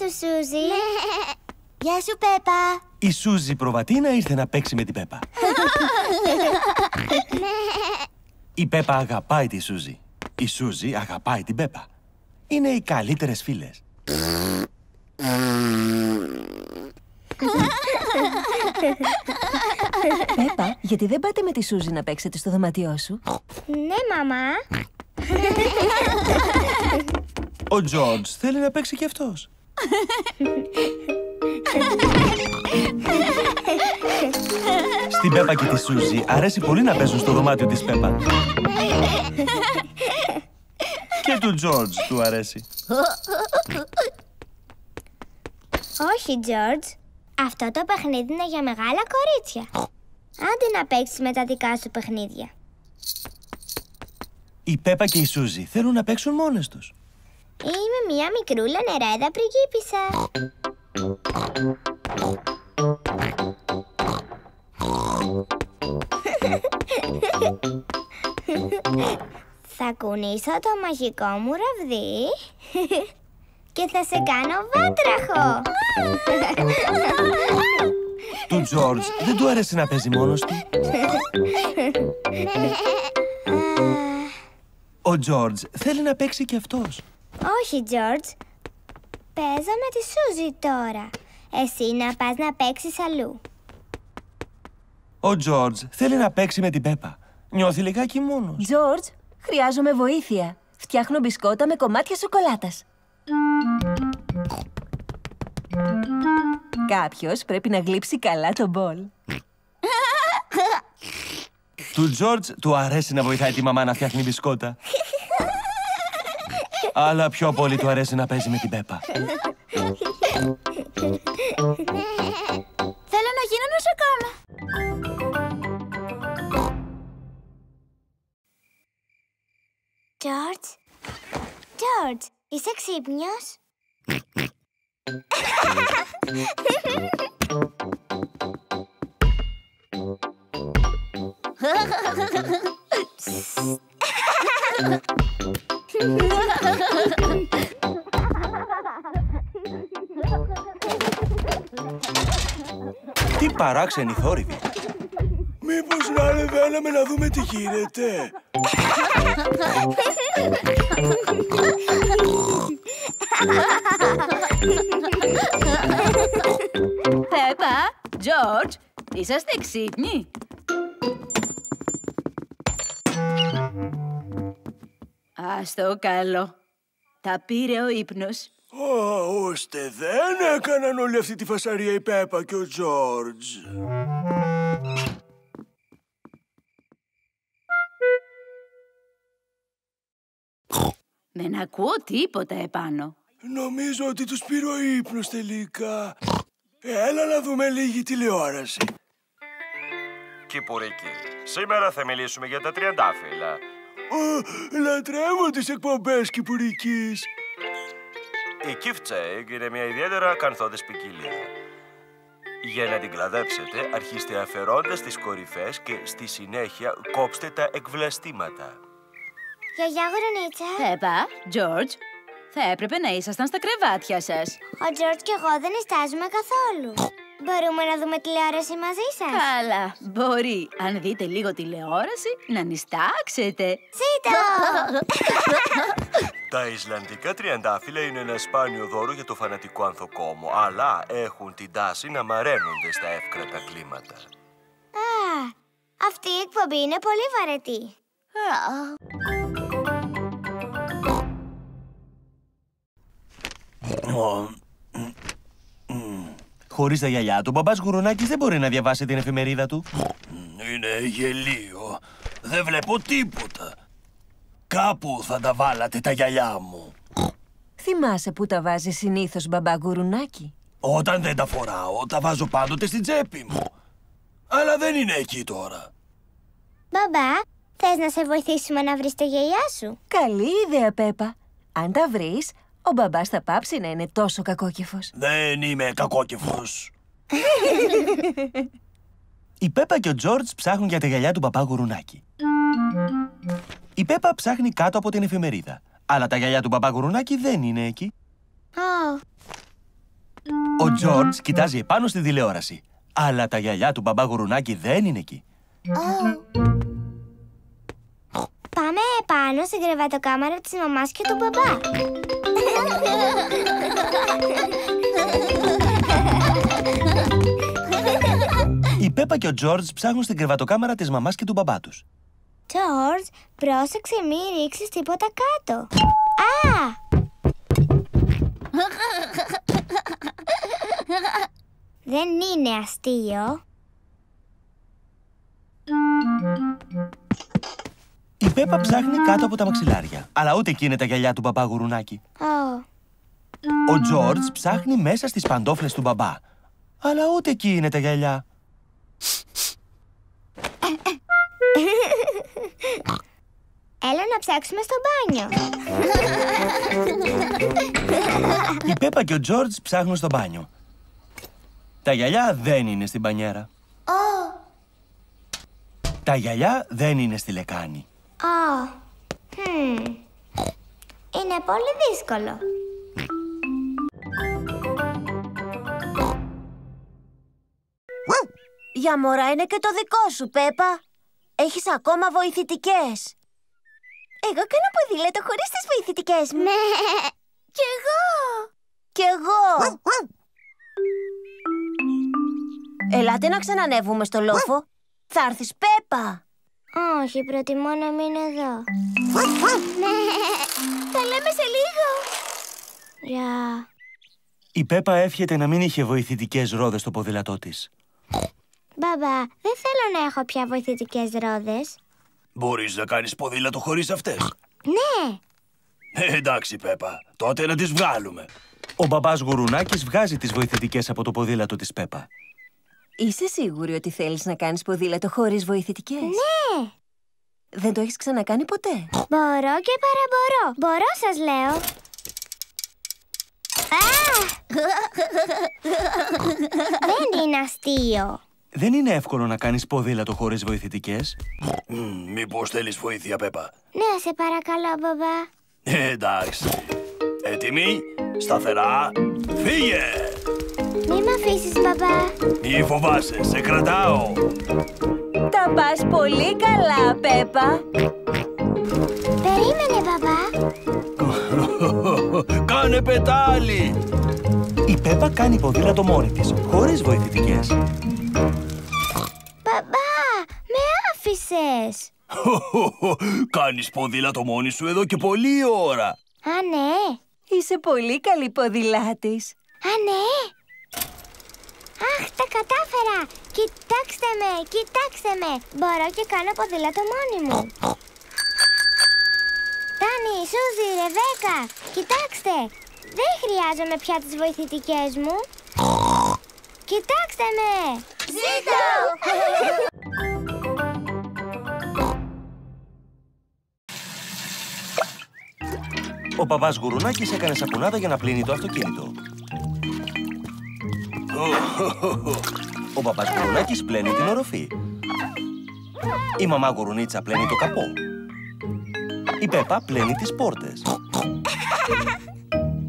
σου, Σούζη. Γεια σου, Πέπα. Η Σούζη προβατίνα ήρθε να παίξει με την Πέπα. Η Πέπα αγαπάει τη Σούζη. Η Σούζη αγαπάει την Πέπα. Είναι οι καλύτερες φίλες. Πέπα, γιατί δεν πάτε με τη Σούζη να παίξετε στο δωμάτιό σου? Ναι, μαμά. Ο Τζόντς θέλει να παίξει κι αυτός. Στην Πέπα και τη Σούζη αρέσει πολύ να παίζουν στο δωμάτιο της Πέπα. Και του Τζόρτζ του αρέσει. Όχι, Τζόρτζ. Αυτό το παιχνίδι είναι για μεγάλα κορίτσια. Άντε να παίξεις με τα δικά σου παιχνίδια. Η Πέπα και η Σούζη θέλουν να παίξουν μόνες τους. Είμαι μια μικρούλα νεράιδα πριγκίπισσα. Θα κουνήσω το μαγικό μου ραβδί και θα σε κάνω βάτραχο. Του Τζόρτζ δεν του άρεσε να παίζει μόνος του. Ο Τζόρτζ θέλει να παίξει κι αυτός. Όχι, Τζόρτζ. Παίζω με τη Σούζη τώρα. Εσύ να πας να παίξεις αλλού. Ο Τζόρτζ θέλει να παίξει με την Πέπα. Νιώθει λιγάκι μόνος. Τζόρτζ, χρειάζομαι βοήθεια. Φτιάχνω μπισκότα με κομμάτια σοκολάτας. Κάποιος πρέπει να γλύψει καλά το μπολ. Του Τζόρτζ του αρέσει να βοηθάει τη μαμά να φτιάχνει μπισκότα. Αλλά πιο πολύ του αρέσει να παίζει με την Πέπα. Θέλω να γίνω νοσοκόμα. Τζόρτζ, Τζόρτζ, είσαι ξύπνιος? Τι παράξενη θόρυβη. Μήπως να ανεβαίναμε να δούμε τι γίνεται? Πέπα, Τζόρτζ, είσαστε ξύπνοι? Ας το καλό. Τα πήρε ο ύπνος. Ωστε δεν έκαναν όλη αυτή τη φασαρία η Πέπα και ο Τζόρτζ. Δεν ακούω τίποτα επάνω. Νομίζω ότι τους πήρε ο ύπνος τελικά. Έλα να δούμε λίγη τηλεόραση. Κυπουρική, σήμερα θα μιλήσουμε για τα τριαντάφυλλα. Λατρεύω τις εκπομπές Κυπουρικής. Η Κίφ Τσέγγ είναι μια ιδιαίτερα ακαθόδης ποικιλία. Για να την κλαδέψετε, αρχίστε αφαιρώντας τις κορυφές και στη συνέχεια κόψτε τα εκβλαστήματα. Γιαγιά Γουρνίτσα. Πέπα, Τζόρτζ, θα έπρεπε να ήσασταν στα κρεβάτια σας. Ο Τζόρτζ και εγώ δεν νηστάζουμε καθόλου. Μπορούμε να δούμε τηλεόραση μαζί σας? Καλά, μπορεί. Αν δείτε λίγο τηλεόραση, να νηστάξετε. Ζήτω! Τα Ισλανδικά τριαντάφυλλα είναι ένα σπάνιο δώρο για το φανατικό ανθοκόμο, αλλά έχουν την τάση να μαραίνονται στα εύκρατα κλίματα. Α, αυτή η εκπομπή είναι πολύ βαρετή. Χωρίς τα γυαλιά του, ο μπαμπάς Γουρονάκης δεν μπορεί να διαβάσει την εφημερίδα του. Είναι γελίο. Δεν βλέπω τίποτα. Κάπου θα τα βάλατε τα γυαλιά μου. Θυμάσαι που τα βάζεις συνήθως, μπαμπά Γουρουνάκη? Όταν δεν τα φοράω, τα βάζω πάντοτε στην τσέπη μου. Αλλά δεν είναι εκεί τώρα. Μπαμπά, θες να σε βοηθήσουμε να βρεις τα γυαλιά σου? Καλή ιδέα, Πέπα. Αν τα βρεις, ο μπαμπάς θα πάψει να είναι τόσο κακόκεφος. Δεν είμαι κακόκεφος. Η Πέπα και ο Τζόρτζ ψάχνουν για τα γυαλιά του μπαμπά Γουρουνάκη. Η Πέπα ψάχνει κάτω από την εφημερίδα, αλλά τα γυαλιά του μπαμπά Γουρουνάκη δεν είναι εκεί. Ο Τζόρτζ κοιτάζει επάνω στη τηλεόραση. Αλλά τα γυαλιά του μπαμπά γουρουνάκι δεν είναι εκεί. Πάμε επάνω στην κρεβατοκάμαρα της μαμάς και του μπαμπά. Η Πέπα και ο Τζόρτζ ψάχνουν στην κρεβατοκάμαρα της μαμάς και του μπαμπά τους. Τζόρτζ, πρόσεξε μη ρίξεις τίποτα κάτω. Α! Δεν είναι αστείο. Η Πέπα ψάχνει κάτω από τα μαξιλάρια, αλλά ούτε εκεί είναι τα γυαλιά του μπαμπά γουρουνάκι. Ο Τζόρτζ ψάχνει μέσα στις παντόφλες του μπαμπά, αλλά ούτε εκεί είναι τα γυαλιά. Έλα να ψάξουμε στο μπάνιο. Η Πέπα και ο Τζόρτζ ψάχνουν στο μπάνιο. Τα γυαλιά δεν είναι στην μπανιέρα. Τα γυαλιά δεν είναι στη λεκάνη. Είναι πολύ δύσκολο. Για μωρά είναι και το δικό σου, Πέπα. Έχεις ακόμα βοηθητικές. Εγώ κάνω ποδήλατο χωρίς τις βοηθητικές μου. Ναι. Κι εγώ. Κι εγώ. Ελάτε να ξανανεύουμε στο λόφο. Θα έρθεις, Πέπα. Όχι, προτιμώ να μείνω εδώ. Ναι. Θα λέμε σε λίγο. Γεια. Η Πέπα εύχεται να μην είχε βοηθητικές ρόδες στο ποδήλατό της. Μπαμπά, δεν θέλω να έχω πια βοηθητικές ρόδες. Μπορείς να κάνεις ποδήλατο χωρίς αυτές? Ναι. Εντάξει, Πέπα. Τότε να τις βγάλουμε. Ο μπαμπάς γουρουνάκης βγάζει τις βοηθητικές από το ποδήλατο της Πέπα. Είσαι σίγουρη ότι θέλεις να κάνεις ποδήλατο χωρίς βοηθητικές? Ναι. Δεν το έχεις ξανακάνει ποτέ? Μπορώ και παραμπορώ. Μπορώ, σας λέω. Δεν είναι αστείο. Δεν είναι εύκολο να κάνεις ποδήλατο χωρίς βοηθητικές. Μήπως θέλεις βοήθεια, Πέπα? Ναι, σε παρακαλώ, μπαμπά. Εντάξει. Έτοιμοι, σταθερά, φύγε! Μη μ' αφήσεις, μπαμπά. Μη φοβάσαι, σε κρατάω. Τα πας πολύ καλά, Πέπα. Περίμενε, μπαμπά. Κάνε πετάλι! Η Πέπα κάνει ποδήλατο μόνη της, χωρίς βοηθητικές. Μπαμπά, με άφησες. Κάνεις ποδήλατο μόνη σου εδώ και πολλή ώρα. Α, ναι. Είσαι πολύ καλή ποδηλάτης. Α, ναι. Αχ, τα κατάφερα. Κοιτάξτε με, κοιτάξτε με. Μπορώ και κάνω ποδήλατο μόνη μου. Τάνι, Σούζη, Ρεβέκα, κοιτάξτε. Δεν χρειάζομαι πια τις βοηθητικές μου. Κοιτάξτε με! Ζήτω! Ο παπάς γουρουνάκης έκανε σαπουνάδα για να πλύνει το αυτοκίνητο. Ο παπάς γουρουνάκης πλένει την οροφή. Η μαμά γουρουνίτσα πλένει το καπό. Η Πέπα πλένει τις πόρτες.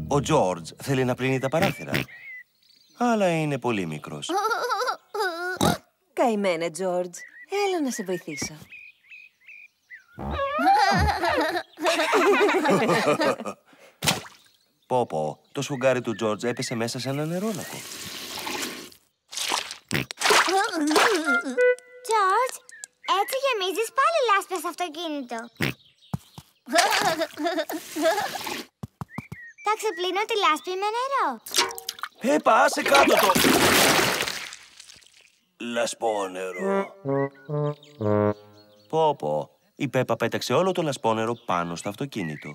Ο Τζόρτζ θέλει να πλύνει τα παράθυρα, αλλά είναι πολύ μικρός. Καημένε, Τζόρτζ. Έλα να σε βοηθήσω. Πόπο, το σφουγγάρι του Τζόρτζ έπεσε μέσα σε ένα νερόνακο. Τζόρτζ, έτσι γεμίζεις πάλι λάσπες στο αυτοκίνητο. Θα ξεπλύνω τη λάσπη με νερό. Πέπα, άσε κάτω το λασπόνερο. Πόπο, η Πέπα πέταξε όλο το λασπόνερο πάνω στο αυτοκίνητο.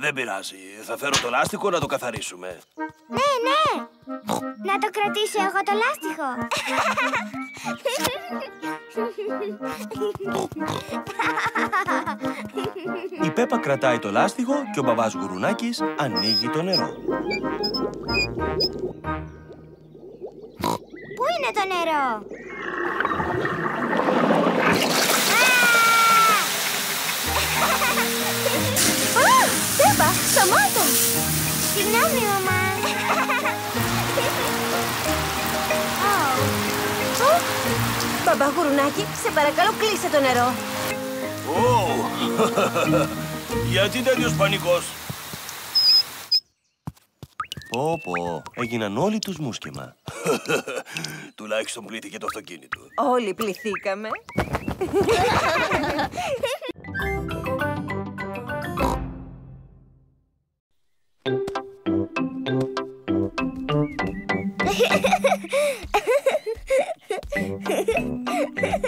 Δεν πειράζει, θα φέρω το λάστιχο να το καθαρίσουμε. Ναι, ναι, να το κρατήσω εγώ το λάστιχο. Η Πέπα κρατάει το λάστιχο και ο μπαμπάς γουρουνάκης ανοίγει το νερό. Πού είναι το νερό? Πέπα, σταμάτα! Συγγνώμη, μαμά. μπαγουρουνάκι, σε παρακαλώ κλείσε το νερό. Γιατί τέτοιος πανικός? Πω, έγιναν όλοι τους μουσκεμα. Τουλάχιστον πλήθηκε το αυτοκίνητο. Όλοι πληθήκαμε.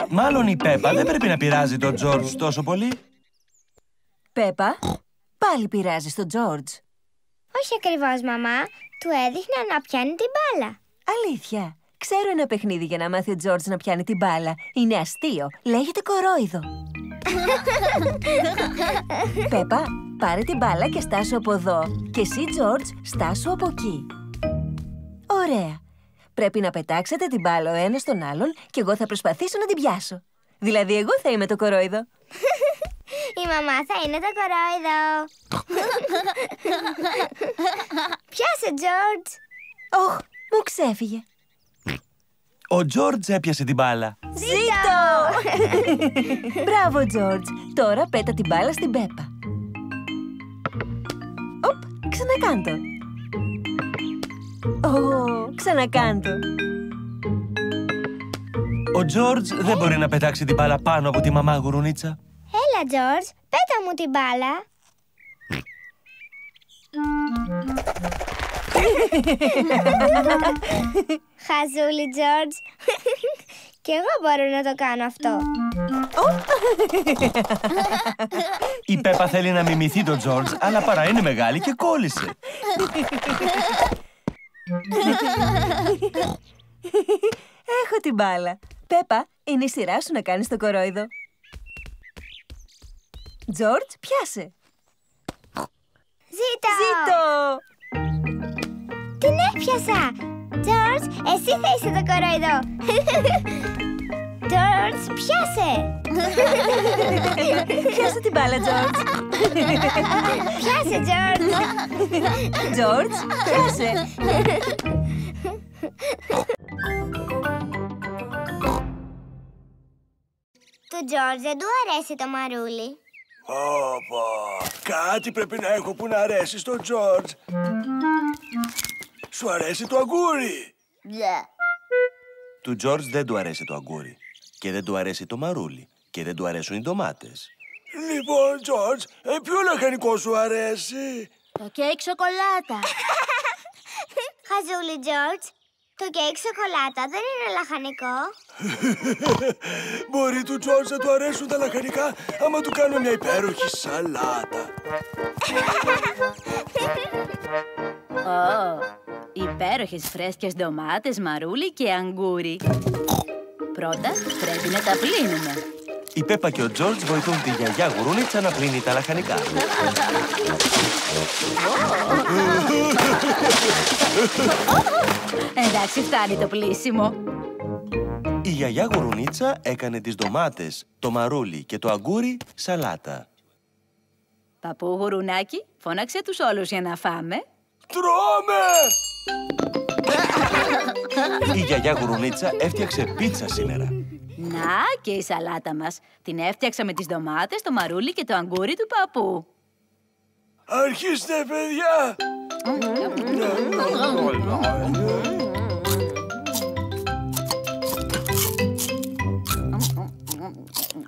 Μάλλον η Πέπα δεν πρέπει να πειράζει τον Τζόρτζ τόσο πολύ. Πέπα, πάλι πειράζεις τον Τζόρτζ. Όχι ακριβώς, μαμά. Του έδειχνα να πιάνει την μπάλα. Αλήθεια. Ξέρω ένα παιχνίδι για να μάθει ο Τζόρτζ να πιάνει την μπάλα. Είναι αστείο. Λέγεται κορόιδο. Πέπα, πάρε την μπάλα και στάσου από εδώ. Και εσύ, Τζόρτζ, στάσου από εκεί. Ωραία. Πρέπει να πετάξετε την μπάλα ο ένας τον άλλον και εγώ θα προσπαθήσω να την πιάσω. Δηλαδή, εγώ θα είμαι το κορόιδο. Η μαμά θα είναι το κορόιδο. Πιάσε, Τζόρτζ. Ωχ, μου ξέφυγε. Ο Τζόρτζ έπιασε την μπάλα. Ζήτω! Μπράβο, Τζόρτζ. Τώρα πέτα την μπάλα στην Πέπα. Οπ, ξανακάντο. Ξανακάντο. Ο Τζόρτζ δεν μπορεί να πετάξει την μπάλα πάνω από τη μαμά γουρουνίτσα. Έλα, Τζόρτζ, πέτα μου την μπάλα. Χαζούλη, Τζόρτζ. Κι εγώ μπορώ να το κάνω αυτό. Η Πέπα θέλει να μιμηθεί τον Τζόρτζ, αλλά παρά είναι μεγάλη και κόλλησε. Έχω την μπάλα. Πέπα, είναι η σειρά σου να κάνεις το κορόιδο. Τζόρτζ, πιάσε. Ζήτω! Ζήτω! Την έπιασα! Τζόρτζ, εσύ θα είσαι το κορόιδο. Τζόρτζ, πιάσε! Πιάσε την μπάλα, Τζόρτζ. Πιάσε, Τζόρτζ. Τζόρτζ, πιάσε. Του Τζόρτζ δεν του αρέσει το μαρούλι. Ωπα, κάτι πρέπει να έχω που να αρέσει στον Τζόρτζ. Σου αρέσει το αγγούρι? Ναι. Του Τζόρτζ δεν του αρέσει το αγγούρι. Και δεν του αρέσει το μαρούλι. Και δεν του αρέσουν οι ντομάτες. Λοιπόν, Τζόρτζ, ποιο λαχανικό σου αρέσει? Το κέικ σοκολάτα. Χαζούλη, Τζόρτζ. Το κέικ σοκολάτα δεν είναι λαχανικό. Μπορεί του Τζόρτζ να του αρέσουν τα λαχανικά άμα του κάνω μια υπέροχη σαλάτα. Υπέροχες φρέσκες ντομάτες, μαρούλι και αγγούρι. Πρώτα πρέπει να τα πλύνουμε. Η Πέπα και ο Τζόρτζ βοηθούν τη γιαγιά γουρούνιτσα να πλύνει τα λαχανικά. Εντάξει, φτάνει το πλύσιμο. Η γιαγιά γουρουνίτσα έκανε τις ντομάτες, το μαρούλι και το αγγούρι σαλάτα. Παππού γουρουνάκι, φώναξε τους όλους για να φάμε. Τρώμε! Η γιαγιά γουρουνίτσα έφτιαξε πίτσα σήμερα. Να και η σαλάτα μας. Την έφτιαξα με τις ντομάτες, το μαρούλι και το αγγούρι του παππού. Αρχίστε, παιδιά!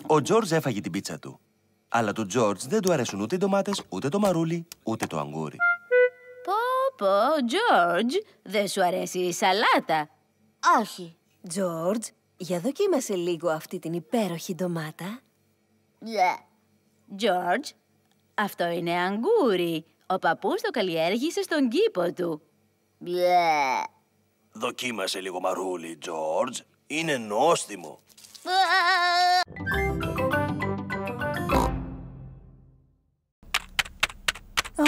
Ο Τζόρτζ έφαγε την πίτσα του. Αλλά του Τζόρτζ δεν του αρέσουν ούτε οι ντομάτες, ούτε το μαρούλι, ούτε το αγγούρι. Πω, Τζόρτζ, δεν σου αρέσει η σαλάτα? Όχι. Τζόρτζ, για δοκίμασε λίγο αυτή την υπέροχη ντομάτα. Ναι. Τζόρτζ, αυτό είναι αγγούρι. Ο παππούς το καλλιέργησε στον κήπο του. Μπλε. Δοκίμασε λίγο μαρούλι, Τζόρτζ. Είναι νόστιμο.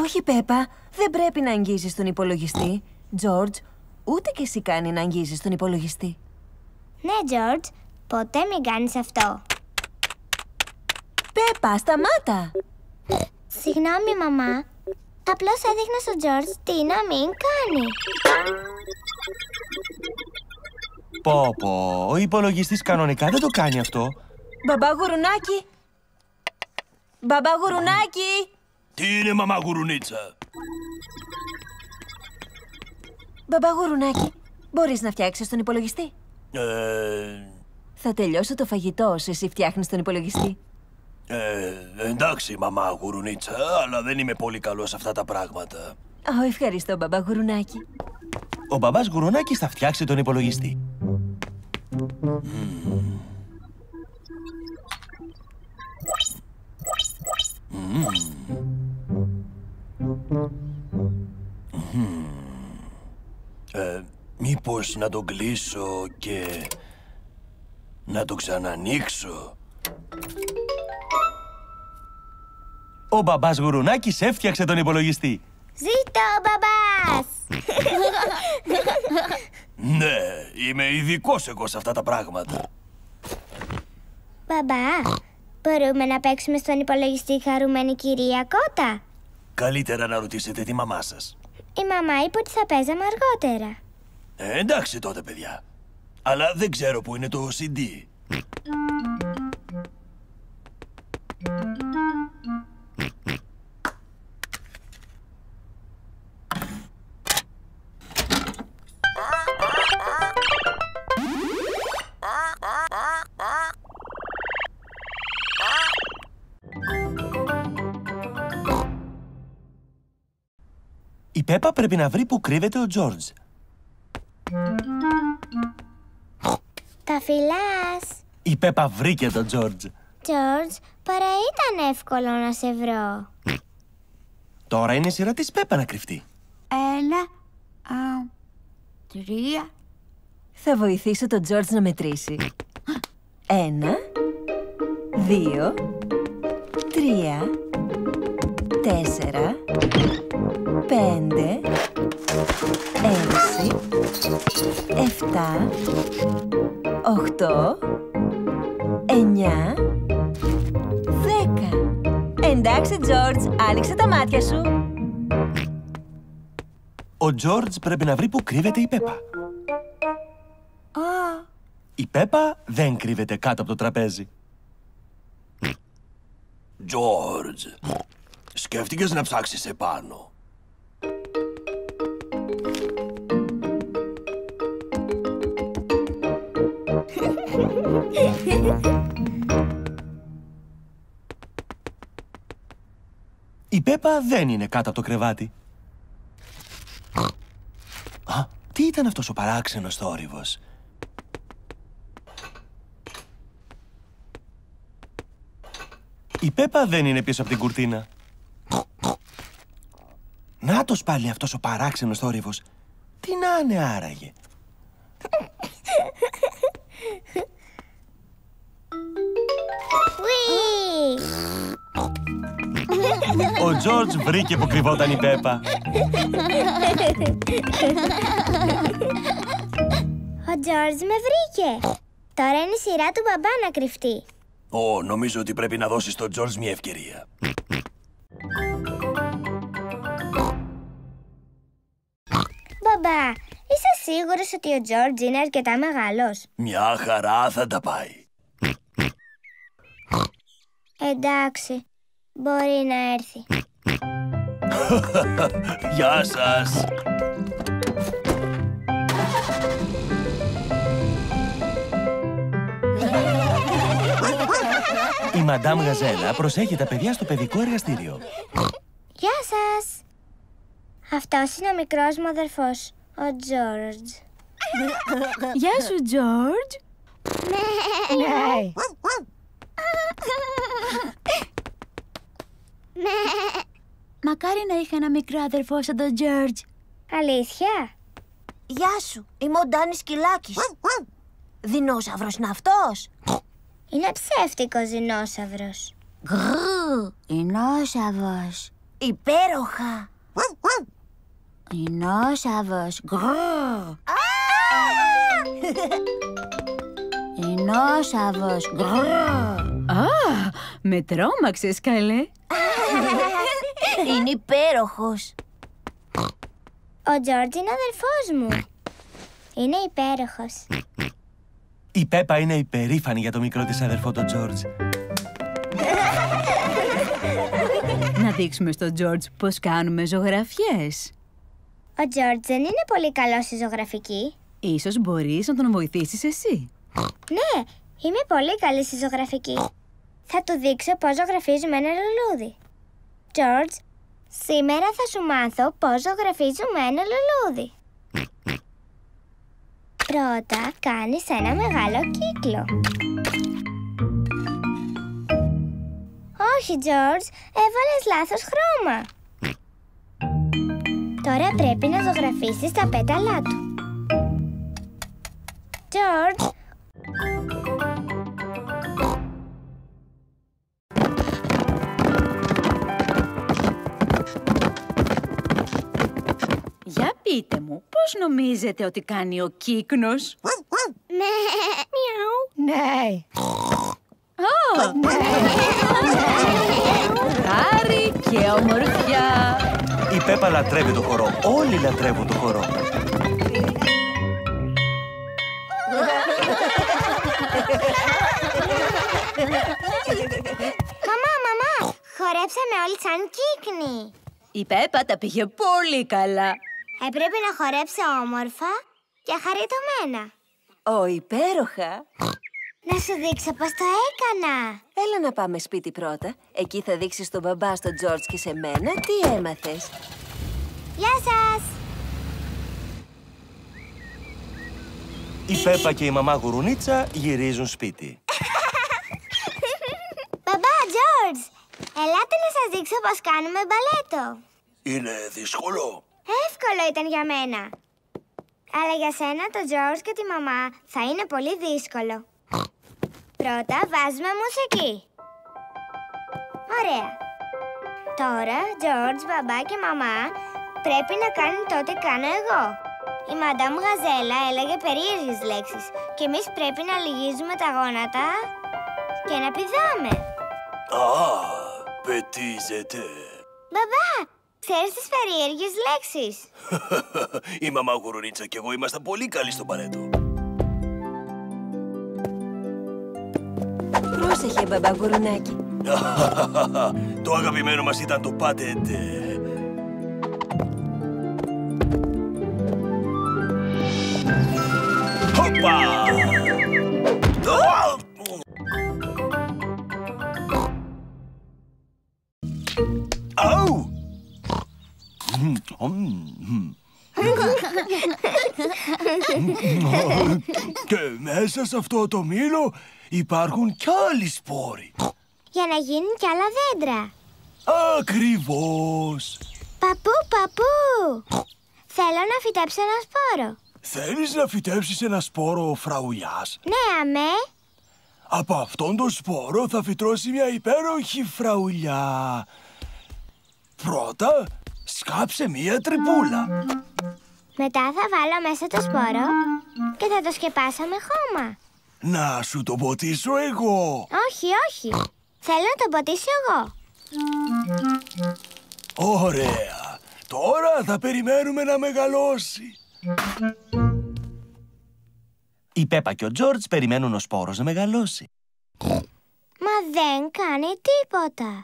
Όχι, Πέπα. Δεν πρέπει να αγγίζεις τον υπολογιστή. Τζόρτζ, ούτε κι εσύ κάνει να αγγίζεις τον υπολογιστή. Ναι, Τζόρτζ. Ποτέ μην κάνεις αυτό. Πέπα, σταμάτα! Συγγνώμη, μαμά. Απλώς έδειχνα στον Τζόρτζ τι να μην κάνει. Πω πω, ο υπολογιστής κανονικά δεν το κάνει αυτό. Μπαμπά γουρουνάκι. Μπαμπά γουρουνάκι. Τι είναι μαμά γουρουνίτσα? Μπαμπά γουρουνάκι, μπορείς να φτιάξεις τον υπολογιστή? Θα τελειώσω το φαγητό όσο εσύ φτιάχνεις τον υπολογιστή. Εντάξει μαμά γουρουνίτσα, αλλά δεν είμαι πολύ καλός σε αυτά τα πράγματα. Ω, ευχαριστώ μπαμπά γουρουνάκι. Ο μπαμπάς γουρουνάκης θα φτιάξει τον υπολογιστή. Μήπως να τον κλείσω και να το ξανανοίξω? Ο μπαμπάς γουρουνάκης έφτιαξε τον υπολογιστή. Ζήτω ο μπαμπάς! Ναι, είμαι ειδικός εγώ σε αυτά τα πράγματα. Μπαμπά, μπορούμε να παίξουμε στον υπολογιστή χαρούμενη κυρία Κότα? Καλύτερα να ρωτήσετε τη μαμά σας. Η μαμά είπε ότι θα παίζαμε αργότερα. Εντάξει τότε παιδιά. Αλλά δεν ξέρω που είναι το CD. Η Πέπα πρέπει να βρει που κρύβεται ο Τζόρτζ. Τα φιλάς. Η Πέπα βρήκε τον Τζόρτζ. Τζόρτζ, παρά ήταν εύκολο να σε βρω. Τώρα είναι η σειρά της Πέπα να κρυφτεί. 1, 2, 3. Θα βοηθήσω τον Τζόρτζ να μετρήσει. 1, 2, 3, 4, 5, 6, 7, 8, 9, 10. Εντάξει, Τζόρτζ, άνοιξε τα μάτια σου. Ο Τζόρτζ πρέπει να βρει που κρύβεται η Πέπα. Η Πέπα δεν κρύβεται κάτω από το τραπέζι. Τζόρτζ, σκέφτηκες να ψάξεις επάνω? Η Πέπα δεν είναι κάτω από το κρεβάτι. Α, τι ήταν αυτός ο παράξενος θόρυβος? Η Πέπα δεν είναι πίσω από την κουρτίνα. Νάτος πάλι αυτός ο παράξενος θόρυβος. Τι να είναι άραγε? Ο Τζόρτζ βρήκε που κρυβόταν η Πέπα. Ο Τζόρτζ με βρήκε. Τώρα είναι η σειρά του μπαμπά να κρυφτεί. Νομίζω ότι πρέπει να δώσεις στον Τζόρτζ μια ευκαιρία. Μπαμπά, είσαι σίγουρος ότι ο Τζόρτζ είναι αρκετά μεγάλος? Μια χαρά θα τα πάει. Εντάξει, μπορεί να έρθει. Γεια σας. Η Μαντάμ Γαζέλα προσέχει τα παιδιά στο παιδικό εργαστήριο. Γεια σας. Αυτός είναι ο μικρός μου αδερφός, ο Τζόρτζ. Γεια σου, Τζόρτζ. Ναι. Μακάρι να είχα ένα μικρό αδερφό σαν τον Τζόρτζ. Αλήθεια? Γεια σου, είμαι ο Ντάνης Κυλάκης. Δεινόσαυρος είναι αυτός? Είναι ψεύτικος δεινόσαυρος. Δεινόσαυρος. Υπέροχα. Δεινόσαυρος. Δεινόσαυρος. Α, με τρόμαξες καλέ. Είναι υπέροχος. Ο Τζόρτζ είναι αδερφός μου. Είναι υπέροχος. Η Πέπα είναι υπερήφανη για το μικρό της αδερφό τον Τζόρτζ. Να δείξουμε στον Τζόρτζ πώς κάνουμε ζωγραφιές. Ο Τζόρτζ δεν είναι πολύ καλός στη ζωγραφική. Ίσως μπορείς να τον βοηθήσεις εσύ. Ναι, είμαι πολύ καλή στη ζωγραφική. Θα του δείξω πώς ζωγραφίζουμε ένα λουλούδι. Τζόρτζ, σήμερα θα σου μάθω πώς ζωγραφίζουμε ένα λουλούδι. Πρώτα κάνεις ένα μεγάλο κύκλο. Όχι, Τζόρτζ, έβαλες λάθος χρώμα. Τώρα πρέπει να ζωγραφίσεις τα πέταλά του. Τζόρτζ. Για πείτε μου, πώς νομίζετε ότι κάνει ο κύκνος? Ναι. Ναι. Χάρη και ομορφιά. Η Πέπα λατρεύει το χορό. Όλοι λατρεύουν το χορό. Μαμά, χορέψαμε όλοι σαν κύκνοι. Η Πέπα τα πήγε πολύ καλά. Έπρεπε να χορέψω όμορφα και χαριτωμένα. Ω, υπέροχα. Να σου δείξω πώς το έκανα. Έλα να πάμε σπίτι πρώτα. Εκεί θα δείξεις στον μπαμπά, στον Τζόρτζ και σε μένα τι έμαθες. Γεια σας. Η Πέπα και η μαμά Γουρουνίτσα γυρίζουν σπίτι. Μπαμπά, Τζόρτζ, ελάτε να σας δείξω πώς κάνουμε μπαλέτο. Είναι δύσκολο. Εύκολο ήταν για μένα. Αλλά για σένα, τον Τζόρτζ και τη μαμά θα είναι πολύ δύσκολο. Πρώτα βάζουμε μουσική. Ωραία. Τώρα, Τζόρτζ, μπαμπά και μαμά πρέπει να κάνουν το τι κάνω εγώ. Η Μαντάμ Γαζέλα έλεγε περίεργες λέξεις και εμείς πρέπει να λυγίζουμε τα γόνατα και να πηδάμε. Α, πετίζετε. Μπαμπά! Ξέρεις τις περίεργες λέξεις. Η μαμά Γουρουνίτσα και εγώ ήμασταν πολύ καλοί στο μπαλέτο. Πρόσεχε, μπαμπά Γουρουνάκι. Το αγαπημένο μας ήταν το πατέντε. Χωπα! Και μέσα σε αυτό το μήλο υπάρχουν κι άλλοι σπόροι. Για να γίνουν κι άλλα δέντρα. Ακριβώς. Παππού, παππού, θέλω να φυτέψω ένα σπόρο. Θέλεις να φυτέψεις ένα σπόρο φραουλιάς? Ναι, αμέ. Από αυτόν τον σπόρο θα φυτρώσει μια υπέροχη φραουλιά. Πρώτα σκάψε μία τρυπούλα. Μετά θα βάλω μέσα το σπόρο και θα το σκεπάσω με χώμα. Να σου το ποτίσω εγώ. Όχι, όχι. Θέλω να το ποτίσω εγώ. Ωραία. Τώρα θα περιμένουμε να μεγαλώσει. Η Πέπα και ο Τζόρτζ περιμένουν ο σπόρος να μεγαλώσει. Μα δεν κάνει τίποτα.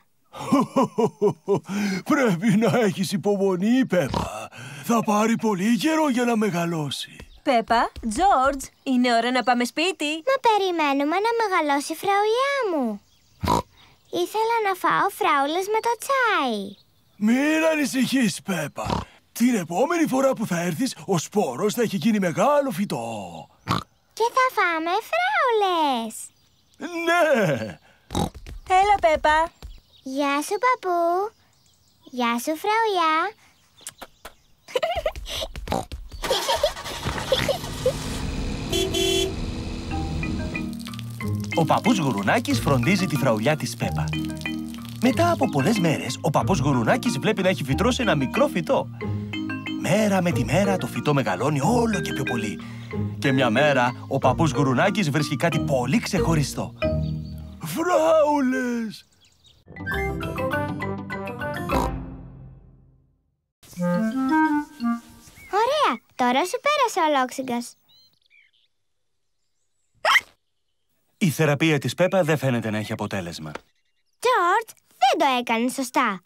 Πρέπει να έχεις υπομονή, Πέπα. Θα πάρει πολύ καιρό για να μεγαλώσει. Πέπα, Τζόρτζ, είναι ώρα να πάμε σπίτι. Μα περιμένουμε να μεγαλώσει η φραουλιά μου. Ήθελα να φάω φράουλες με το τσάι. Μην ανησυχείς, Πέπα. Την επόμενη φορά που θα έρθεις, ο σπόρος θα έχει γίνει μεγάλο φυτό. Και θα φάμε φράουλες. Ναι. Έλα, Πέπα. Γεια σου, παππού. Γεια σου, φραουλιά. Ο παππούς Γουρουνάκης φροντίζει τη φραουλιά της Πέπα. Μετά από πολλές μέρες, ο παππούς Γουρουνάκης βλέπει να έχει φυτρώσει ένα μικρό φυτό. Μέρα με τη μέρα το φυτό μεγαλώνει όλο και πιο πολύ. Και μια μέρα, ο παππούς Γουρουνάκης βρίσκει κάτι πολύ ξεχωριστό. Φράουλες! Ωραία, τώρα σου πέρασε ο λόξιγκας. Η θεραπεία της Πέπα δεν φαίνεται να έχει αποτέλεσμα. Τζόρτζ, δεν το έκανε σωστά.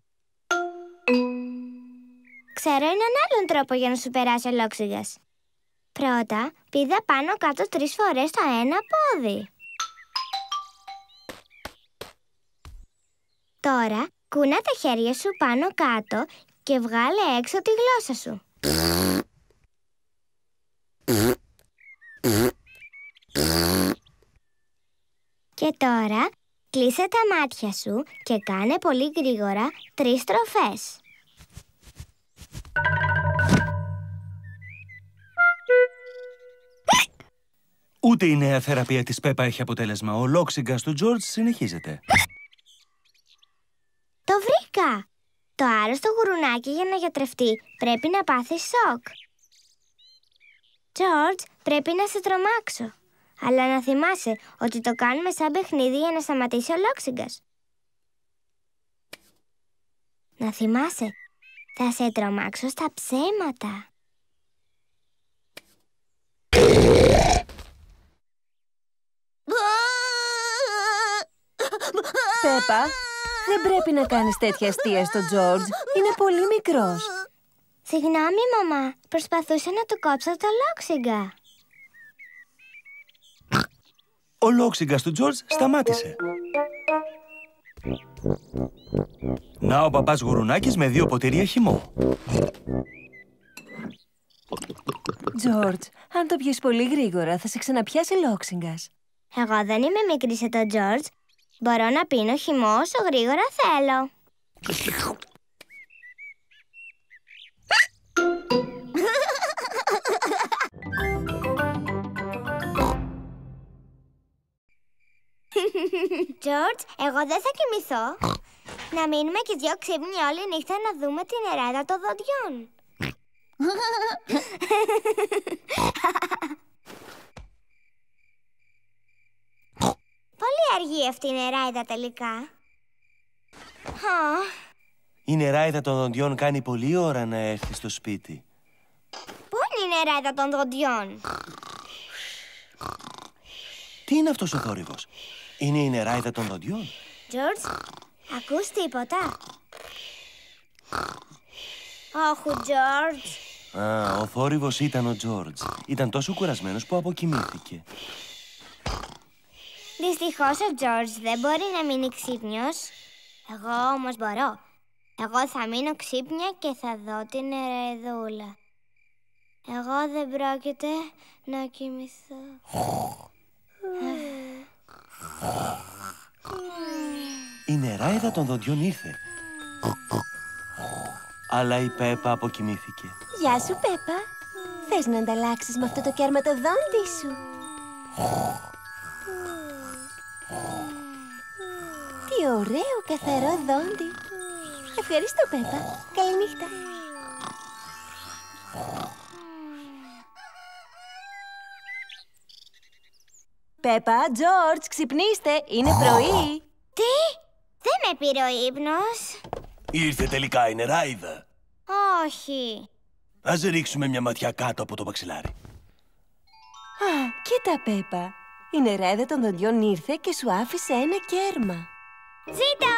Ξέρω έναν άλλον τρόπο για να σου περάσει ολόξυγας. Πρώτα, πήδα πάνω κάτω 3 φορές το ένα πόδι. Τώρα, κούνα τα χέρια σου πάνω κάτω και βγάλε έξω τη γλώσσα σου. Και τώρα, κλείσε τα μάτια σου και κάνε πολύ γρήγορα 3 στροφές. Ούτε η νέα θεραπεία της Πέπα έχει αποτέλεσμα. Ο λόξιγκας του Τζόρτζ συνεχίζεται. Το βρήκα! Το άρρωστο γουρουνάκι για να γιατρευτεί πρέπει να πάθει σοκ. Τζόρτζ, πρέπει να σε τρομάξω. Αλλά να θυμάσαι ότι το κάνουμε σαν παιχνίδι για να σταματήσει ο λόξιγκας. Να θυμάσαι, θα σε τρομάξω στα ψέματα. Πέπα, δεν πρέπει να κάνεις τέτοια αστεία στο Τζόρτζ. Είναι πολύ μικρός. Συγγνώμη, μαμά. Προσπαθούσα να του κόψω το λόξιγγα. Ο λόξιγκας του Τζόρτζ σταμάτησε. Να ο παπάς γουρουνάκης με 2 ποτήρια χυμό. Τζόρτζ, αν το πιεις πολύ γρήγορα θα σε ξαναπιάσει λόξιγκας. Εγώ δεν είμαι μικρή σε τον Τζόρτζ. Μπορώ να πίνω χυμό όσο γρήγορα θέλω. Τζόρτζ, εγώ δεν θα κοιμηθώ. Να μείνουμε και 2 ξύπνοι όλη νύχτα να δούμε την εράδα των δοντιών. Πολύ αργή αυτή η νεράιδα τελικά. Η νεράιδα των δοντιών κάνει πολλή ώρα να έρθει στο σπίτι. Πού είναι η νεράιδα των δοντιών? Τι είναι αυτός ο θόρυβος? Είναι η νεράιδα των δοντιών. Τζόρτζ, ακούς τίποτα? Όχου, Τζόρτζ. Ο θόρυβος ήταν ο Τζόρτζ. Ήταν τόσο κουρασμένος που αποκοιμήθηκε. Δυστυχώς ο Τζόρτζ δεν μπορεί να μείνει ξύπνιος. Εγώ όμως μπορώ. Εγώ θα μείνω ξύπνια και θα δω την νεραϊδούλα. Εγώ δεν πρόκειται να κοιμηθώ. Η νεράιδα των δοντιών ήρθε. Αλλά η Πέπα αποκοιμήθηκε. Γεια σου, Πέπα. Θες να ανταλλάξεις με αυτό το κερματοδόντι σου? Τι ωραίο καθαρό δόντι. Ευχαριστώ, Πέπα. Καληνύχτα. Πέπα, Τζόρτζ, ξυπνήστε. Είναι πρωί. Τι? Δεν με πήρε ο ύπνος. Ήρθε τελικά η νεράιδα. Όχι. Ας ρίξουμε μια ματιά κάτω από το παξιλάρι. Κοίτα, Πέπα. Η νεράιδα των δοντιών ήρθε και σου άφησε ένα κέρμα. Ζήτω!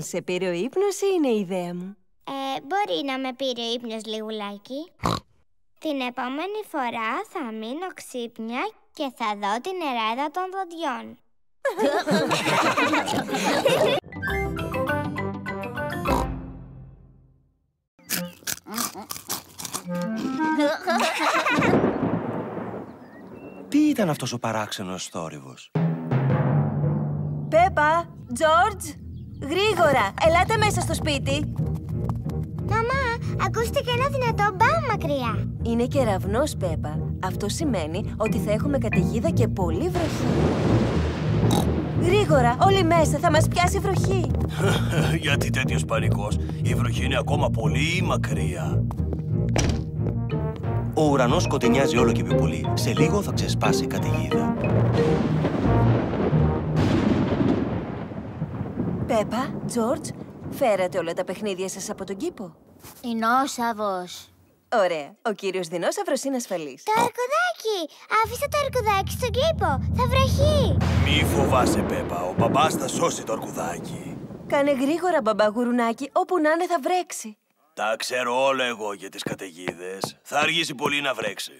Σε πήρε ο ύπνος ή είναι η ιδέα μου? Μπορεί να με πήρε ο ύπνος, λιγουλάκι. Την επόμενη φορά θα μείνω ξύπνια και θα δω την νεράιδα των δοντιών. Τι ήταν αυτός ο παράξενος θόρυβος? Πέπα, Τζόρτζ, γρήγορα, ελάτε μέσα στο σπίτι. Μαμά, ακούστηκε ένα δυνατό μπαμ μακριά. Είναι κεραυνός, Πέπα. Αυτό σημαίνει ότι θα έχουμε καταιγίδα και πολύ βροχή. Γρήγορα, όλοι μέσα, θα μας πιάσει βροχή. Γιατί τέτοιος πανικός? Η βροχή είναι ακόμα πολύ μακριά. Ο ουρανός σκοτεινιάζει όλο και πιο πολύ. Σε λίγο θα ξεσπάσει η καταιγίδα. Πέπα, Τζόρτζ, φέρατε όλα τα παιχνίδια σας από τον κήπο? Είναι ο Σάβος. Ωραία. Ο κύριος Δεινόσαυρος είναι ασφαλής. Το αρκουδάκι! Άφησα το αρκουδάκι στον κήπο. Θα βραχεί. Μη φοβάσαι, Πέπα. Ο μπαμπάς θα σώσει το αρκουδάκι. Κάνε γρήγορα, μπαμπά γουρουνάκι. Όπου να είναι θα βρέξει. Τα ξέρω όλα εγώ για τις καταιγίδες. Θα αργήσει πολύ να βρέξει.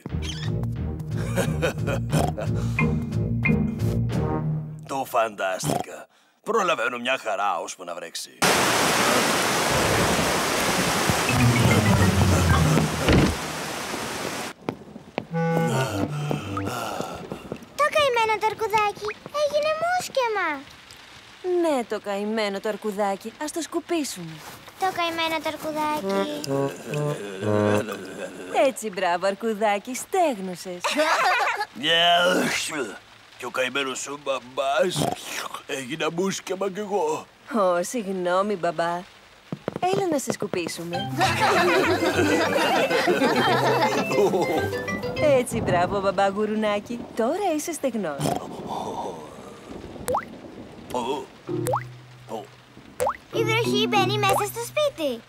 Το φαντάστηκα. Προλαβαίνω μια χαρά ώσπου να βρέξει. Το καημένο το αρκουδάκι έγινε μουσκεμα. Ναι, το καημένο το αρκουδάκι. Ας το σκουπίσουμε. Το καημένο το αρκουδάκι. Έτσι, μπράβο, αρκουδάκι. Στέγνωσες. Και ο καημένος σου μπαμπάς έγινα μουσκεμα κι εγώ. Ω, συγγνώμη, μπαμπά. Έλα να σε σκουπίσουμε. Έτσι, μπράβο, μπαμπά γουρουνάκι. Τώρα είσαι στεγνός. Η βροχή μπαίνει μέσα στο σπίτι.